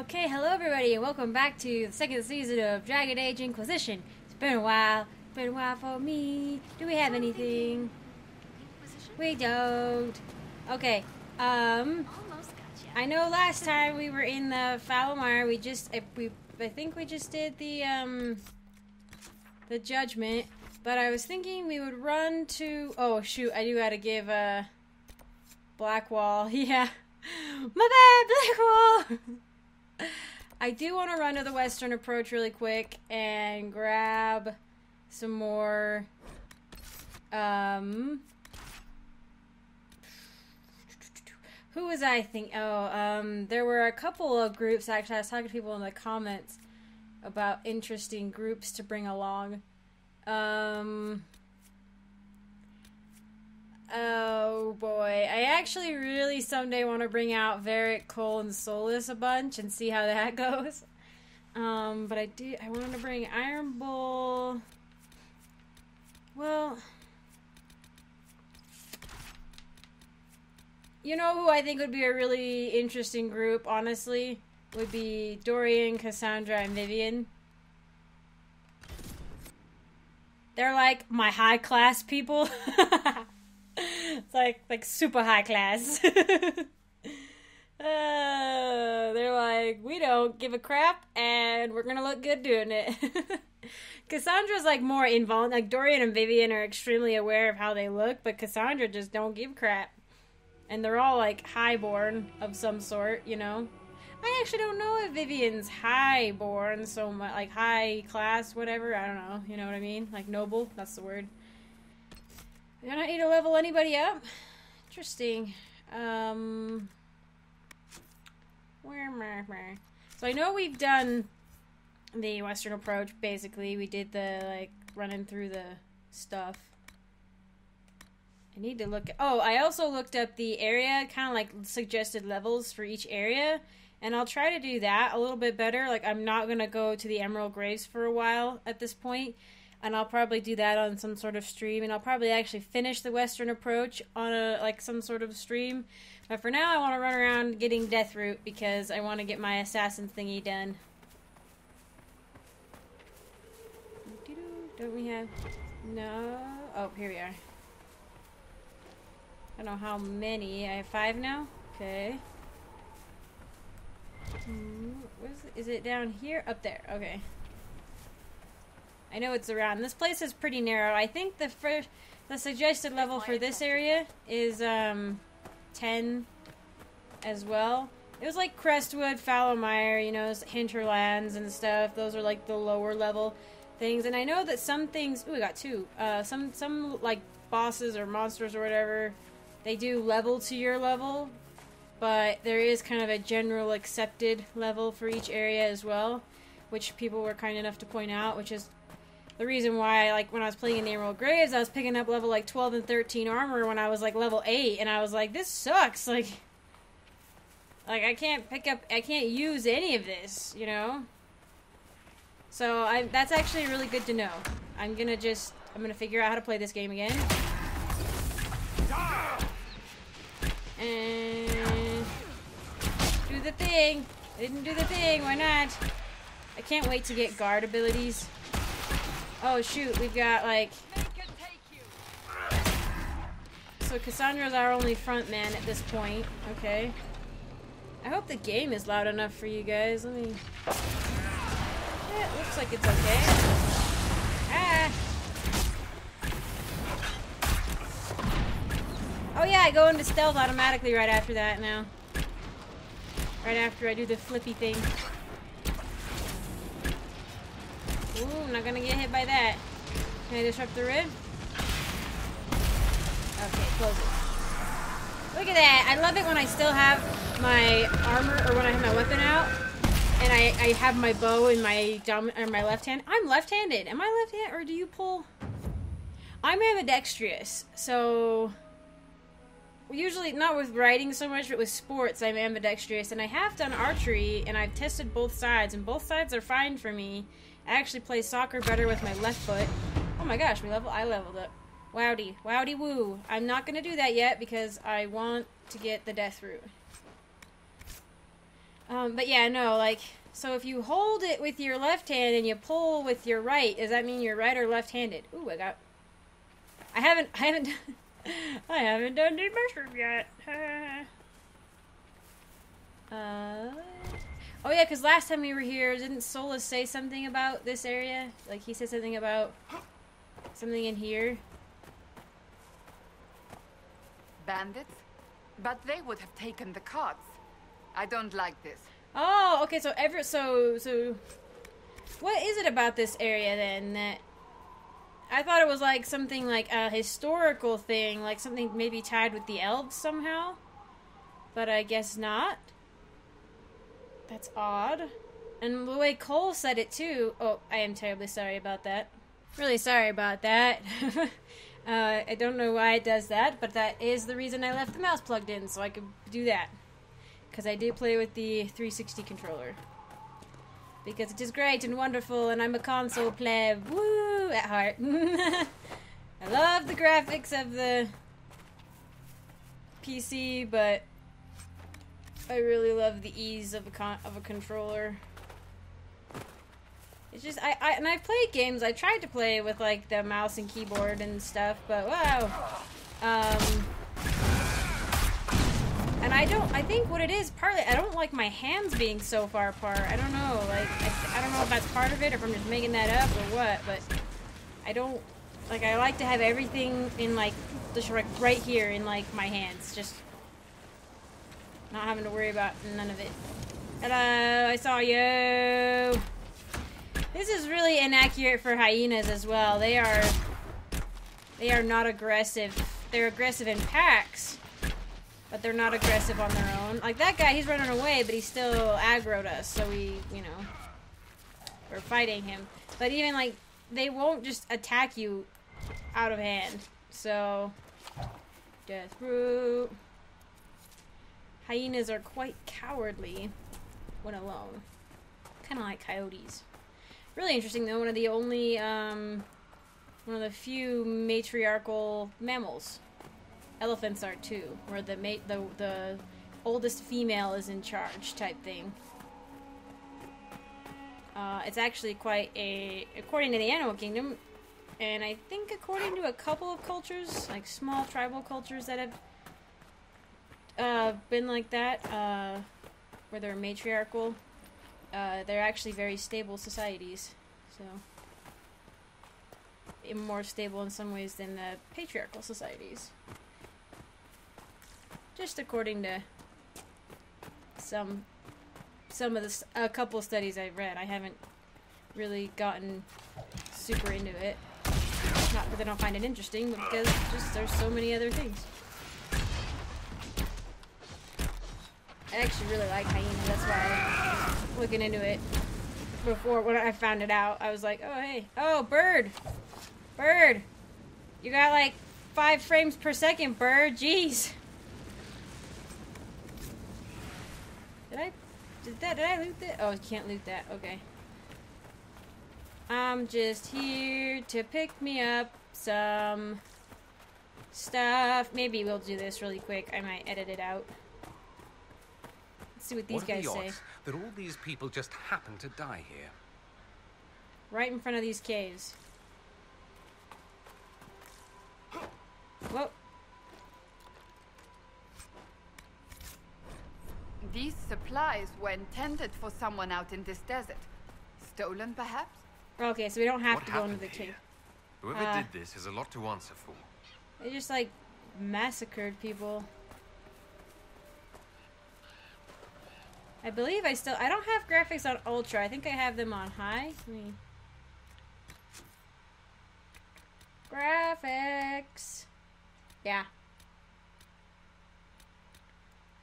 Okay, hello everybody, and welcome back to the second season of Dragon Age: Inquisition. It's been a while for me. Do we have anything? We don't. Okay, I know last time we were in the Fallow Mire, I think we just did the judgment, but I was thinking we would run to, oh shoot, I do gotta give, Blackwall, yeah. My bad, Blackwall! I do want to run to the Western Approach really quick and grab some more, who was I thinking? Oh, there were a couple of groups, actually. I was talking to people in the comments about interesting groups to bring along. Oh boy, I actually really someday want to bring out Varric, Cole, and Solis a bunch and see how that goes. But I wanted to bring Iron Bull. Well, you know who I think would be a really interesting group, honestly, would be Dorian, Cassandra, and Vivienne. They're like my high class people. It's like super high class. They're like, we don't give a crap, and we're gonna look good doing it. Cassandra's like more involved. Like Dorian and Vivienne are extremely aware of how they look, but Cassandra just don't give crap. And they're all like highborn of some sort, you know. I actually don't know if Vivienne's highborn so much, like high class, whatever. I don't know. You know what I mean? Like noble. That's the word. I don't need to level anybody up. Interesting. So I know we've done the Western Approach, basically. We did the, like, running through the stuff. I need to look... Oh, I also looked up the area, kind of like suggested levels for each area. And I'll try to do that a little bit better. Like, I'm not going to go to the Emerald Graves for a while at this point. And I'll probably do that on some sort of stream, and I'll probably actually finish the Western Approach on a some sort of stream. But for now, I want to run around getting Deathroot because I want to get my assassin thingy done. Don't we have? No. Oh, here we are. I don't know how many. I have 5 now. Okay. Is it down here? Up there. Okay. I know it's around. This place is pretty narrow. I think the suggested level for this area is 10 as well. It was like Crestwood, Fallow Mire, you know, Hinterlands and stuff. Those are like the lower level things. And I know that some things, ooh, we got 2. Some like bosses or monsters or whatever, they do level to your level, but there is kind of a general accepted level for each area as well, which people were kind enough to point out, which is the reason why, like, when I was playing in the Emerald Graves, I was picking up level, like, 12 and 13 armor when I was, like, level 8, and I was like, this sucks, like, I can't pick up, I can't use any of this, you know? So, that's actually really good to know. I'm gonna figure out how to play this game again. And... do the thing! I didn't do the thing, why not? I can't wait to get guard abilities. Oh shoot, we've got like... So Cassandra's our only front man at this point. Okay. I hope the game is loud enough for you guys. Let me... yeah, it looks like it's okay. Ah! Oh yeah, I go into stealth automatically right after that now. Right after I do the flippy thing. Ooh, I'm not gonna get hit by that. Can I disrupt the rib? Okay, close it. Look at that! I love it when I still have my armor, or when I have my weapon out, and I have my bow in my my left hand. I'm left-handed. Am I left-handed, or do you pull? I'm ambidextrous, so usually not with writing so much, but with sports, I'm ambidextrous, and I have done archery, and I've tested both sides, and both sides are fine for me. I actually play soccer better with my left foot. Oh my gosh, I leveled up. Wowdy. Wowdy woo. I'm not going to do that yet because I want to get the Deathroot. But yeah, no, like, so if you hold it with your left hand and you pull with your right, does that mean you're right or left-handed? Ooh, I got... I haven't done the mushroom yet. Oh yeah, because last time we were here, didn't Solas say something about this area? Like, he said something about something in here. Bandits? But they would have taken the carts. I don't like this. Oh, okay, so what is it about this area then that... I thought it was like something like a historical thing, like something maybe tied with the elves somehow. But I guess not. That's odd. And the way Cole said it too. Oh, I am terribly sorry about that. Really sorry about that. I don't know why it does that, but that is the reason I left the mouse plugged in, so I could do that. Because I do play with the 360 controller. Because it is great and wonderful, and I'm a console player. Woo! At heart. I love the graphics of the PC, but I really love the ease of a controller. It's just and I played games. I tried to play with like the mouse and keyboard and stuff, but wow. And I think what it is, partly, I don't like my hands being so far apart. I don't know, like, I don't know if that's part of it or if I'm just making that up or what, but I don't, like, I like to have everything in, like, just right here in, like, my hands. Just not having to worry about none of it. Hello, I saw you! This is really inaccurate for hyenas as well. They are not aggressive. They're aggressive in packs. But they're not aggressive on their own. Like, that guy, he's running away, but he still aggroed us, so we, you know, we're fighting him. But even, like, they won't just attack you out of hand. So, Deathroot. Hyenas are quite cowardly when alone. Kind of like coyotes. Really interesting, though, one of the few matriarchal mammals. Elephants are too, where the oldest female is in charge type thing. It's actually quite a, according to the animal kingdom, and I think according to a couple of cultures, like small tribal cultures that have been like that, where they're matriarchal, they're actually very stable societies. So, more stable in some ways than the patriarchal societies. Just according to some of the a couple studies I've read. I haven't really gotten super into it. Not that I don't find it interesting, but because just there's so many other things. I actually really like hyenas. That's why I was looking into it before. When I found it out, I was like, oh hey, oh bird, bird, you got like 5 frames per second, bird. Jeez. Did I loot that? Oh, I can't loot that. Okay. I'm just here to pick me up some stuff. Maybe we'll do this really quick. I might edit it out. Let's see what these guys say. That all these people just happen to die here. Right in front of these caves. Whoa. These supplies were intended for someone out in this desert. Stolen, perhaps? Okay, so we don't have to go into the cave. Whoever did this has a lot to answer for. They just, like, massacred people. I believe I don't have graphics on Ultra. I think I have them on High. Graphics. Yeah.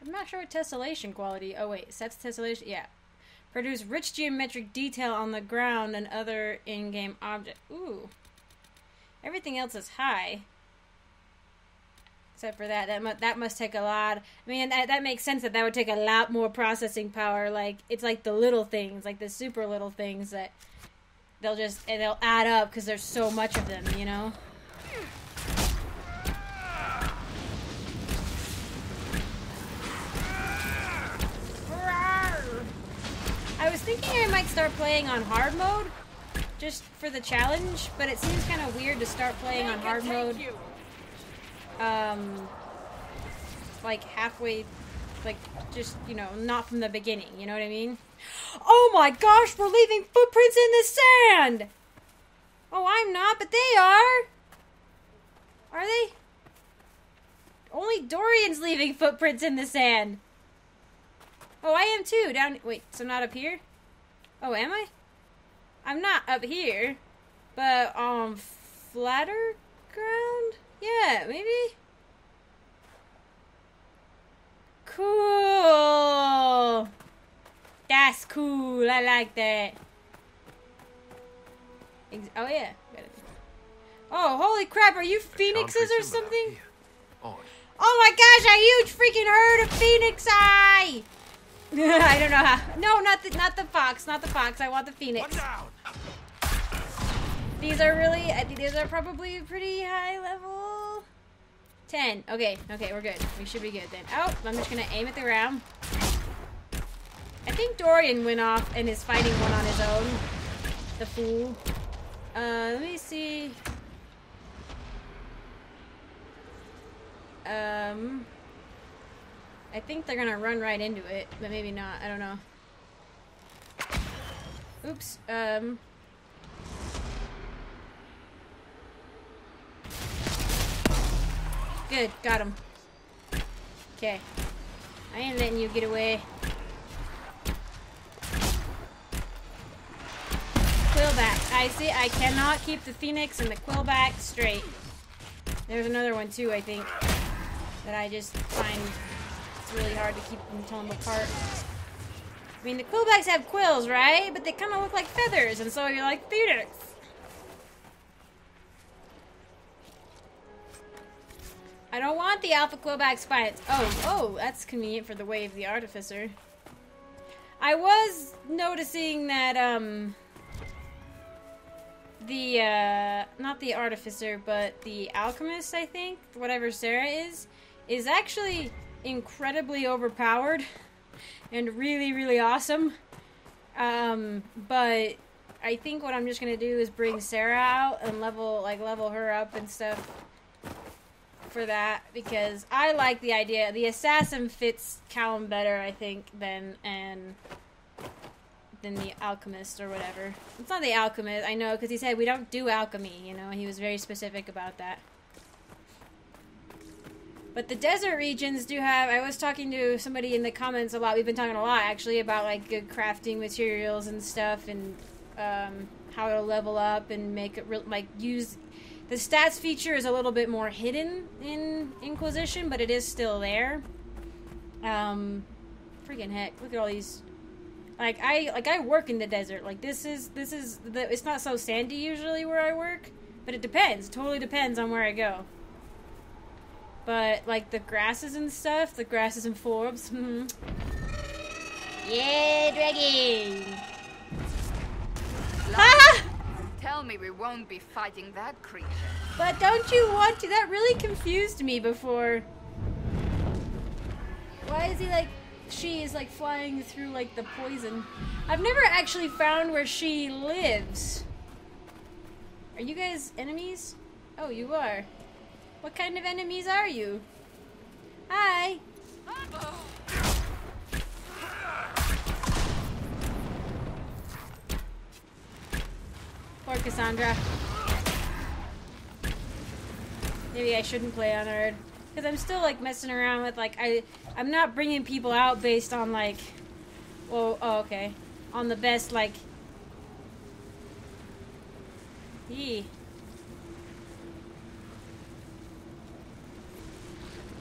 I'm not sure what tessellation quality. Oh wait, sets tessellation. Yeah, produce rich geometric detail on the ground and other in-game object. Ooh, everything else is high, except for that. That must take a lot. I mean, that makes sense that would take a lot more processing power. Like it's like the little things, like the super little things that they'll add up because there's so much of them, you know. I was thinking I might start playing on hard mode, just for the challenge, but it seems kind of weird to start playing on hard mode, like halfway, like just, you know, not from the beginning, you know what I mean? Oh my gosh, we're leaving footprints in the sand! Oh, I'm not, but they are! Are they? Only Dorian's leaving footprints in the sand. Oh, I am too. Down. Wait, so not up here? Oh, am I? I'm not up here, but on flatter ground? Yeah, maybe? Cool. That's cool. I like that. Oh, yeah. Oh, holy crap. Are you phoenixes or something? Oh my gosh, a huge freaking herd of phoenix eye! I don't know how. No, not the fox, not the fox. I want the phoenix. These are really, I think these are probably pretty high level. 10. Okay, okay, we're good. We should be good then. Oh, I'm just gonna aim at the ground. I think Dorian went off and is fighting one on his own. The fool. Let me see. I think they're gonna run right into it, but maybe not. I don't know. Oops. Good, got him. Okay. I ain't letting you get away. Quillback. I see. I cannot keep the phoenix and the quillback straight. There's another one too, I think. That I just find it's really hard to keep them them apart. I mean, the quillbacks have quills, right? But they kind of look like feathers, and so you're like, phoenix. I don't want the alpha quillback spines. Oh, that's convenient for the way of the artificer. I was noticing that, the, not the artificer, but the alchemist, I think, whatever Sera is actually incredibly overpowered and really, really awesome. But I think what I'm just gonna do is bring Sera out and level her up and stuff for that, because I like the idea. The assassin fits Callum better, I think, than the alchemist or whatever. It's not the alchemist, I know, because he said we don't do alchemy, you know, and he was very specific about that. But the desert regions do have, I was talking to somebody in the comments a lot, we've been talking a lot actually about like good crafting materials and stuff, and how to level up and make it real, like use, the stats feature is a little bit more hidden in Inquisition, but it is still there. Freaking heck, look at all these. Like I work in the desert. Like this is the, it's not so sandy usually where I work, but it depends. It totally depends on where I go. But like the grasses and stuff, the grasses and forbs. Yeah, dragon. Ah! Tell me we won't be fighting that creature. But don't you want to? That really confused me before. Why is he like? She is like flying through like the poison. I've never actually found where she lives. Are you guys enemies? Oh, you are. What kind of enemies are you? Hi. Uh-oh. Poor Cassandra. Maybe I shouldn't play on her. Because I'm still, like, messing around with, like, I'm not bringing people out based on, like, well, oh, okay. On the best, like, yee.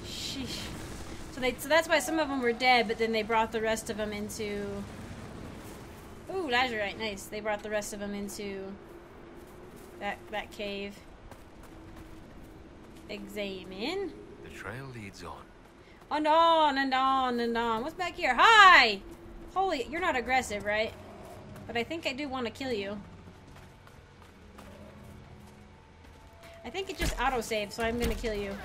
Sheesh. So that's why some of them were dead, but then they brought the rest of them into, ooh, Lazarite, nice. They brought the rest of them into that cave. Examine. The trail leads on. And on, and on, and on. What's back here? Hi! Holy, you're not aggressive, right? But I think I do want to kill you. I think it just autosaved, so I'm going to kill you.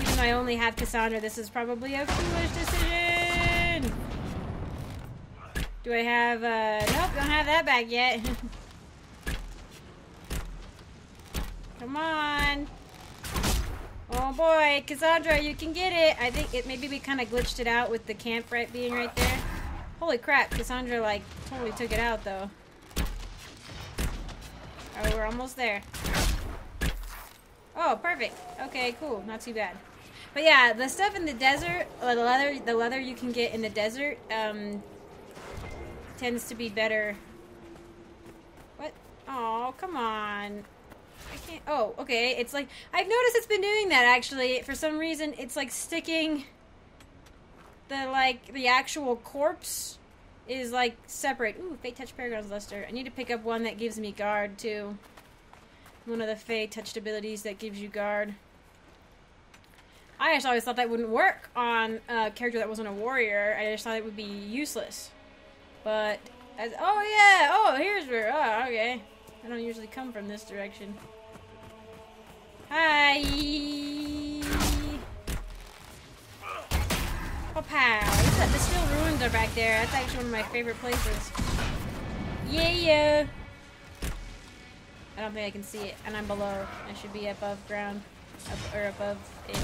Even though I only have Cassandra, this is probably a foolish decision! Do I have, nope, don't have that bag yet. Come on. Oh boy, Cassandra, you can get it. I think it, maybe we kind of glitched it out with the camp right being right there. Holy crap, Cassandra like totally took it out though. Alright, we're almost there. Oh, perfect. Okay, cool, not too bad. But yeah, the stuff in the desert, or the leather you can get in the desert, tends to be better. What? Oh, come on. I can't. Oh, okay. It's like I've noticed it's been doing that actually. For some reason, it's like sticking the actual corpse is like separate. Ooh, Fae Touched Paragon's Luster. I need to pick up one that gives me guard too. One of the Fae Touched abilities that gives you guard. I just always thought that wouldn't work on a character that wasn't a warrior. I just thought it would be useless. But, as, oh yeah, oh, here's where, oh, okay. I don't usually come from this direction. Hi! Oh, pow. The still ruins are back there. That's actually one of my favorite places. Yeah! I don't think I can see it, and I'm below. I should be above ground, or above it.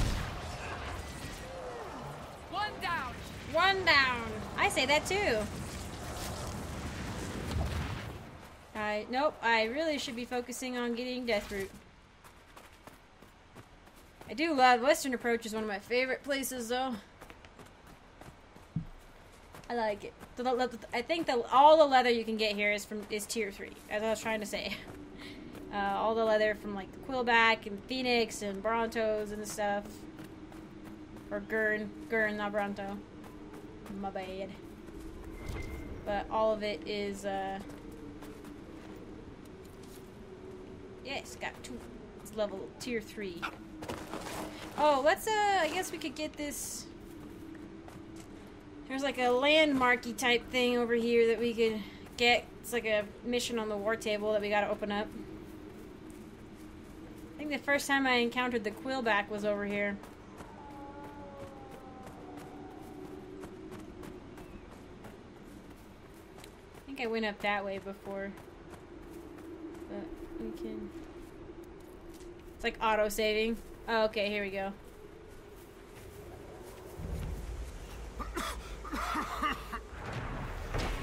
One down! One down! I say that too! Nope, I really should be focusing on getting Deathroot. I do love Western Approach is one of my favorite places though. I like it. I think that all the leather you can get here is tier 3, as I was trying to say. All the leather from like the Quillback and Phoenix and Brontos and stuff. Or Gurn, not Bronto. My bad. But all of it is yes, got two. It's level tier 3. Oh, let's I guess we could get this. There's like a landmarky type thing over here that we could get. It's like a mission on the war table that we gotta open up. I think the first time I encountered the Quillback was over here. I think I went up that way before. But we can. It's like auto-saving. Oh, okay, here we go.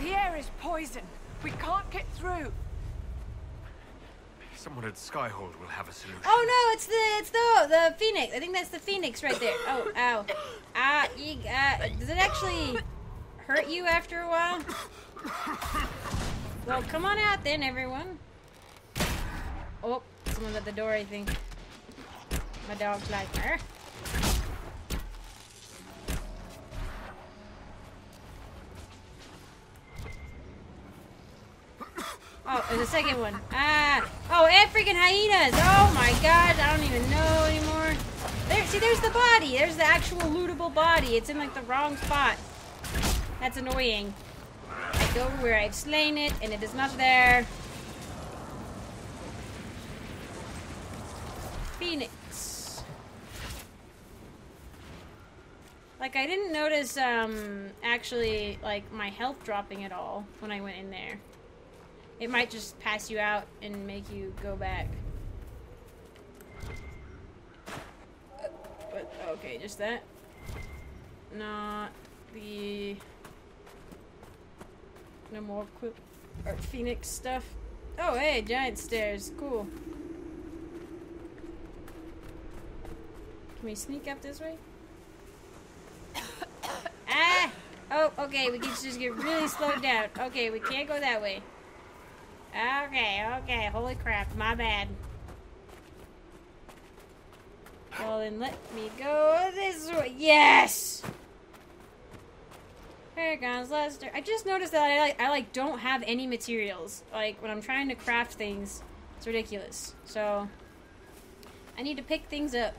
The air is poison. We can't get through. Someone at Skyhold will have a solution. Oh no, it's the Phoenix. I think that's the Phoenix right there. Oh, ow. Ah, does it actually hurt you after a while? Well, come on out then, everyone. Oh, someone's at the door, I think. My dog's like, her. Oh, there's a second one. Ah! Oh, and freaking hyenas! Oh my god, I don't even know anymore. There, see, there's the body! There's the actual lootable body. It's in, like, the wrong spot. That's annoying. I go where I've slain it, and it is not there. Phoenix. Like, I didn't notice, actually, like, my health dropping at all when I went in there. It might just pass you out and make you go back. But, okay, just that. Not the... No more equip or Phoenix stuff. Oh, hey, giant stairs. Cool. Can we sneak up this way? Ah! Oh, okay, we can just get really slowed down. Okay, we can't go that way. Okay, okay, holy crap, my bad. Well then let me go this way. Yes! Paragon's Luster. I just noticed that I don't have any materials. Like, when I'm trying to craft things, it's ridiculous. So, I need to pick things up.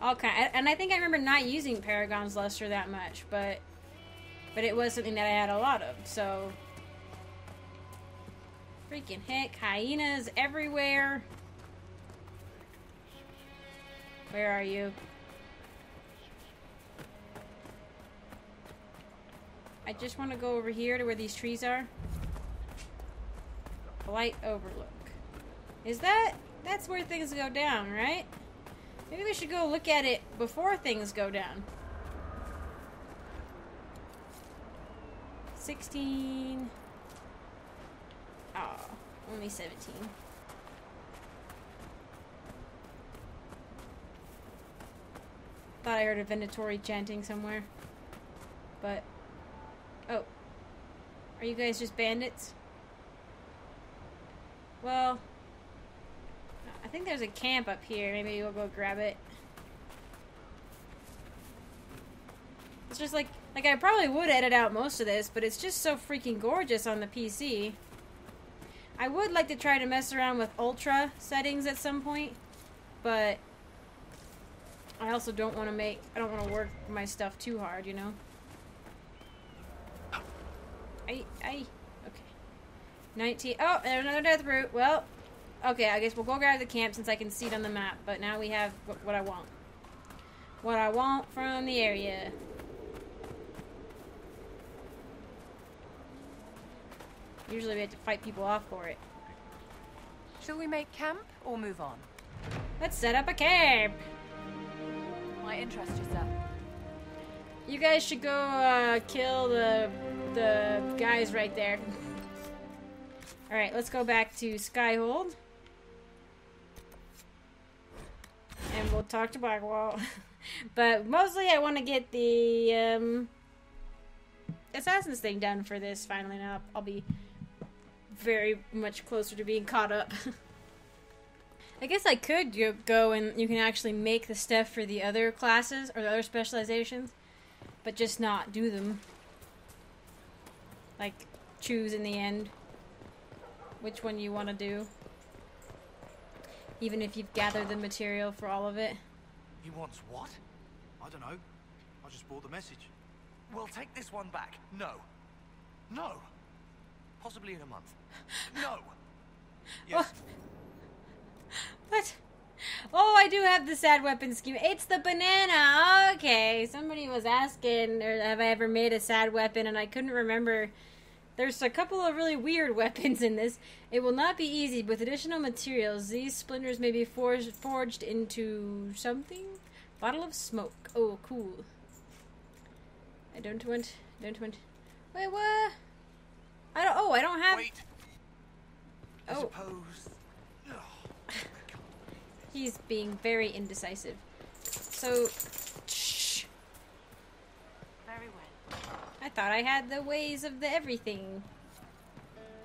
And I think I remember not using Paragon's Luster that much, but it was something that I had a lot of, so... Freaking heck, hyenas everywhere. Where are you? I just want to go over here to where these trees are. Blight Overlook. Is that... that's where things go down, right? Maybe we should go look at it before things go down. 16... Oh, only 17. Thought I heard a Venatori chanting somewhere. But... oh. Are you guys just bandits? Well... I think there's a camp up here. Maybe we'll go grab it. It's just like I probably would edit out most of this, but it's just so freaking gorgeous on the PC. I would like to try to mess around with ultra settings at some point, but I also don't want to work my stuff too hard, you know? Okay. 19, oh, there's another Deathroot. Well, okay, I guess we'll go grab the camp since I can see it on the map, but now we have what I want. What I want from the area. Usually we have to fight people off for it. Shall we make camp or move on? Let's set up a camp! My interest is up. You guys should go kill the guys right there. Alright, let's go back to Skyhold. And we'll talk to Blackwall. But mostly I want to get the Assassin's thing done for this finally. Now I'll be very much closer to being caught up. I guess I could go and you can actually make the stuff for the other classes or the other specializations, but just not do them. Like, choose in the end which one you want to do, even if you've gathered the material for all of it. He wants what? I don't know. I just bought the message. We'll take this one back. No. No. Possibly in a month. No. Yes. What? Oh, I do have the sad weapon scheme. It's the banana. Okay. Somebody was asking, have I ever made a sad weapon, and I couldn't remember. There's a couple of really weird weapons in this. It will not be easy. With additional materials, these splinters may be forged into something? Bottle of smoke. Oh, cool. I don't want... Wait, what? I don't have... Wait. Oh. He's being very indecisive. So... shh. Very well. I thought I had the ways of the everything.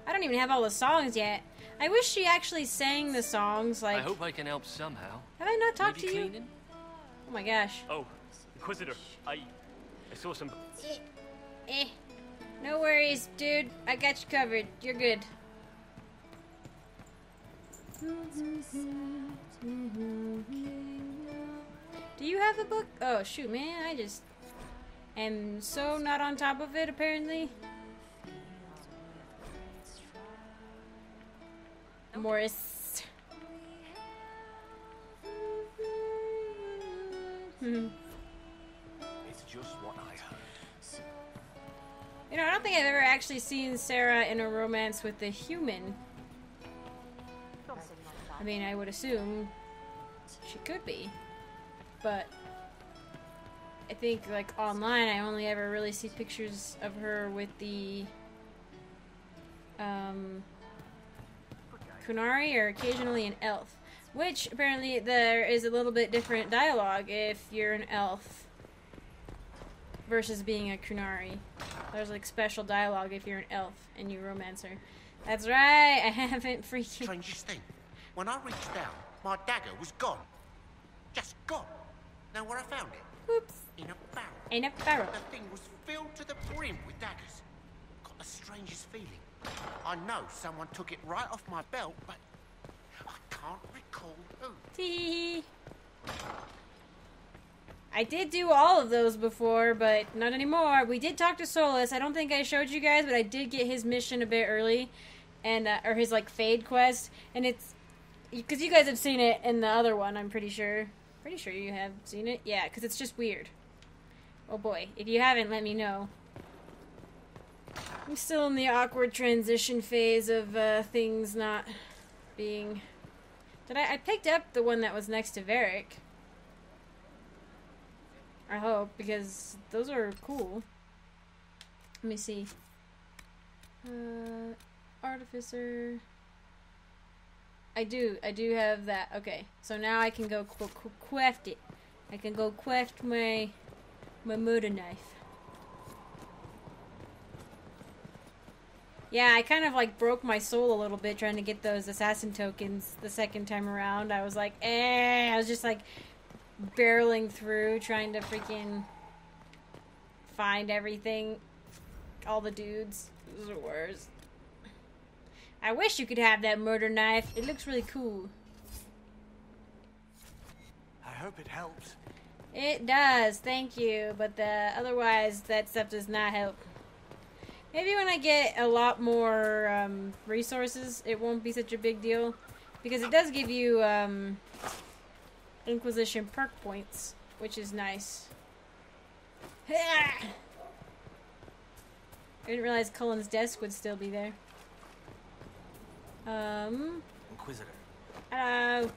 I don't even have all the songs yet. I wish she actually sang the songs, like... I hope I can help somehow. Have I not talked to you? Cleaning? Oh my gosh. Oh, Inquisitor, I saw some... No worries, dude. I got you covered. You're good. Do you have the book? Oh, shoot, man. I just... and so not on top of it, apparently. Morris. It's just what I heard. You know, I don't think I've ever actually seen Sera in a romance with a human. I mean, I would assume she could be, but... I think, like, online, I only ever really see pictures of her with the, Kunari, or occasionally an elf. Which, apparently, there is a little bit different dialogue if you're an elf versus being a Kunari. There's, like, special dialogue if you're an elf and you romance her. That's right, I haven't freaking... Strangest thing. When I reached down, my dagger was gone. Just gone. Now where I found it. Oops. In a barrel. In a barrel. The thing was filled to the brim with daggers. Got the strangest feeling. I know someone took it right off my belt, but I can't recall who. Tee. I did do all of those before, but not anymore. We did talk to Solas. I don't think I showed you guys, but I did get his mission a bit early, and or his like fade quest, and it's because you guys have seen it in the other one. I'm pretty sure. Pretty sure you have seen it. Yeah, because it's just weird. Oh boy, if you haven't, let me know. I'm still in the awkward transition phase of things not being... I picked up the one that was next to Varric. I hope, because those are cool. Let me see. Artificer. I do have that. Okay, so now I can go queft it. I can go queft my murder knife. Yeah, I kind of like broke my soul a little bit trying to get those assassin tokens the second time around. I was like, eh, I was just like barreling through trying to freaking find everything. All the dudes. This is the worst. I wish you could have that murder knife. It looks really cool. I hope it helps. It does, thank you. But otherwise, that stuff does not help. Maybe when I get a lot more resources, it won't be such a big deal. Because it does give you Inquisition perk points, which is nice. I didn't realize Cullen's desk would still be there. Inquisitor. Hello.